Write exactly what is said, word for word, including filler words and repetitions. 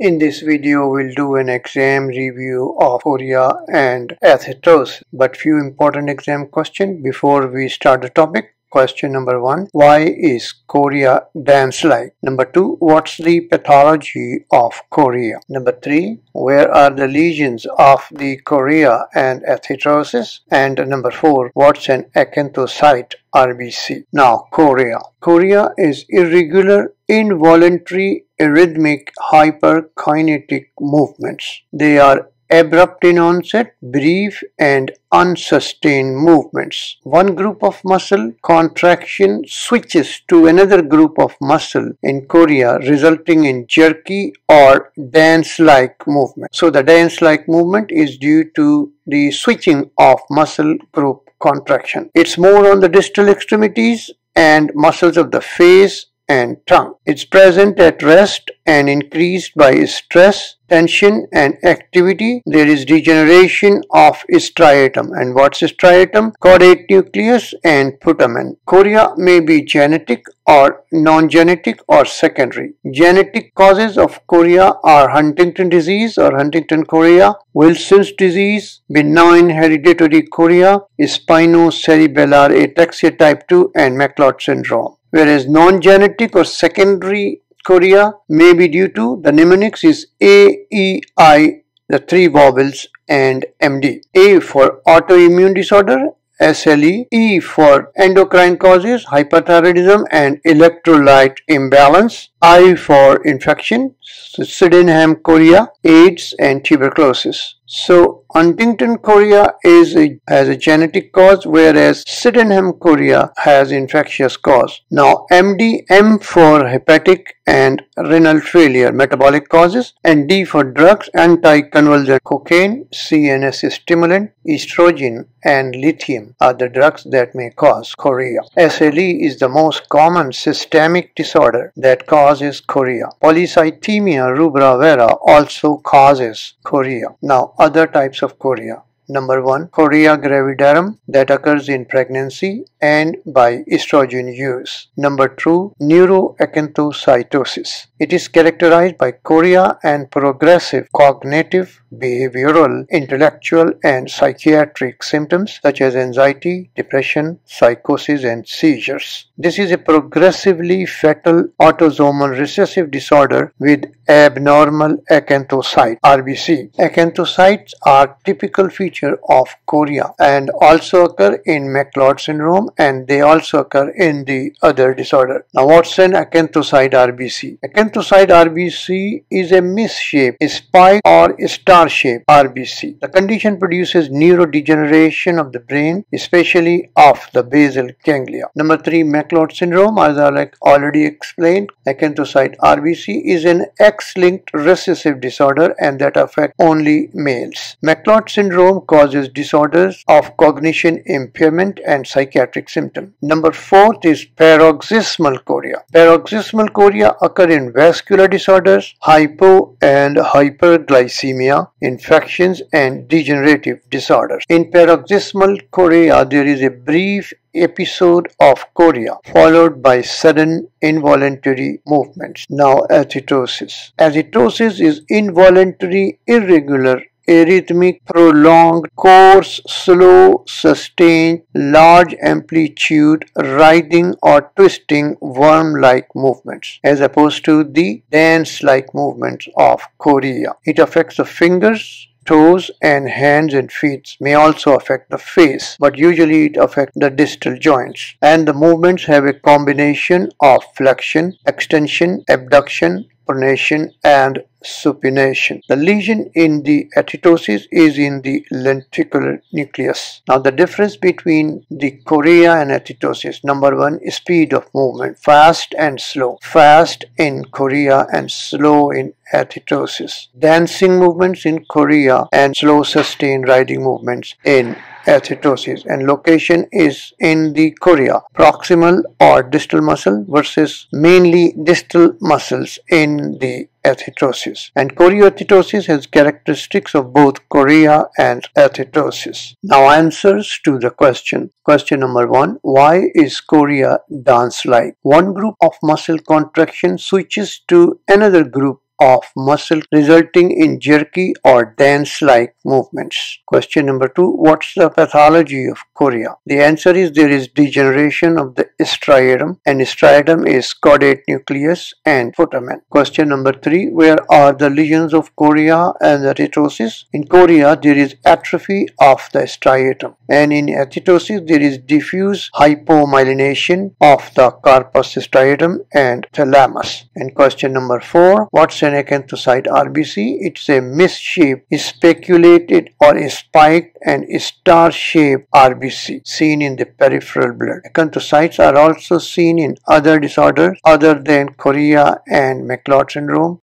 In this video, we'll do an exam review of chorea and athetosis. But few important exam questions before we start the topic. Question number one, why is chorea dance-like? Number two, what's the pathology of chorea? Number three, where are the lesions of the chorea and athetosis? And number four, what's an acanthocyte R B C? Now, chorea. Chorea is irregular, involuntary, arrhythmic, hyperkinetic movements. They are abrupt in onset, brief and unsustained movements. One group of muscle contraction switches to another group of muscle in chorea, resulting in jerky or dance-like movement. So the dance-like movement is due to the switching of muscle group contraction. It's more on the distal extremities and muscles of the face and tongue. It's present at rest and increased by stress, tension and activity. There is degeneration of striatum. And what's striatum? Caudate nucleus and putamen. Chorea may be genetic or non-genetic or secondary. Genetic causes of chorea are Huntington disease or Huntington chorea, Wilson's disease, benign hereditary chorea, spinocerebellar ataxia type two and McLeod syndrome. Whereas non-genetic or secondary chorea may be due to the mnemonics is A, E, I, the three vowels and M D. A for autoimmune disorder, S L E, E for endocrine causes, hyperthyroidism and electrolyte imbalance, I for infection, Sydenham chorea, AIDS and tuberculosis. So Huntington chorea is a, has a genetic cause, whereas Sydenham chorea has infectious cause. Now M D, M for hepatic and renal failure, metabolic causes, and D for drugs, anticonvulsant, cocaine, C N S stimulant, estrogen and lithium are the drugs that may cause chorea. S L E is the most common systemic disorder that causes chorea. Polycythemia rubra vera also causes chorea. Now other types of chorea. Number one, chorea gravidarum that occurs in pregnancy and by estrogen use. Number two, neuroacanthocytosis. It is characterized by chorea and progressive cognitive, behavioral, intellectual and psychiatric symptoms such as anxiety, depression, psychosis and seizures. This is a progressively fatal autosomal recessive disorder with abnormal acanthocyte R B C. Acanthocytes are typical features of chorea and also occur in McLeod syndrome, and they also occur in the other disorder. Now what's an acanthocyte R B C? Acanthocyte R B C is a misshaped, spike or star-shaped R B C. The condition produces neurodegeneration of the brain, especially of the basal ganglia. Number three, McLeod syndrome, as I like already explained, acanthocyte R B C is an X-linked recessive disorder and that affects only males. McLeod syndrome causes disorders of cognition impairment and psychiatric symptoms. Number four is paroxysmal chorea. Paroxysmal chorea occur in vascular disorders, hypo and hyperglycemia, infections and degenerative disorders. In paroxysmal chorea, there is a brief episode of chorea followed by sudden involuntary movements. Now athetosis. Athetosis is involuntary, irregular, arrhythmic, prolonged, coarse, slow, sustained, large amplitude, writhing or twisting, worm-like movements as opposed to the dance-like movements of chorea. It affects the fingers, toes and hands and feet, may also affect the face, but usually it affects the distal joints. And the movements have a combination of flexion, extension, abduction, pronation and supination. The lesion in the athetosis is in the lenticular nucleus. Now the difference between the chorea and athetosis. Number one, speed of movement, fast and slow. Fast in chorea and slow in athetosis. Dancing movements in chorea and slow sustained riding movements in athetosis. And location is in the chorea, proximal or distal muscle versus mainly distal muscles in the athetosis. And choreoathetosis has characteristics of both chorea and athetosis. Now answers to the question. Question number one, why is chorea dance-like? One group of muscle contraction switches to another group of muscle resulting in jerky or dance-like movements. Question number two, what's the pathology of chorea? The answer is there is degeneration of the striatum, and striatum is caudate nucleus and putamen. Question number three, where are the lesions of chorea and athetosis? In chorea, there is atrophy of the striatum, and in athetosis, there is diffuse hypomyelination of the carpus striatum and thalamus. And question number four, what's an acanthocyte R B C? It's a misshaped, speculated or spiked and star-shaped R B C seen in the peripheral blood. Acanthocytes are also seen in other disorders other than chorea and McLeod syndrome,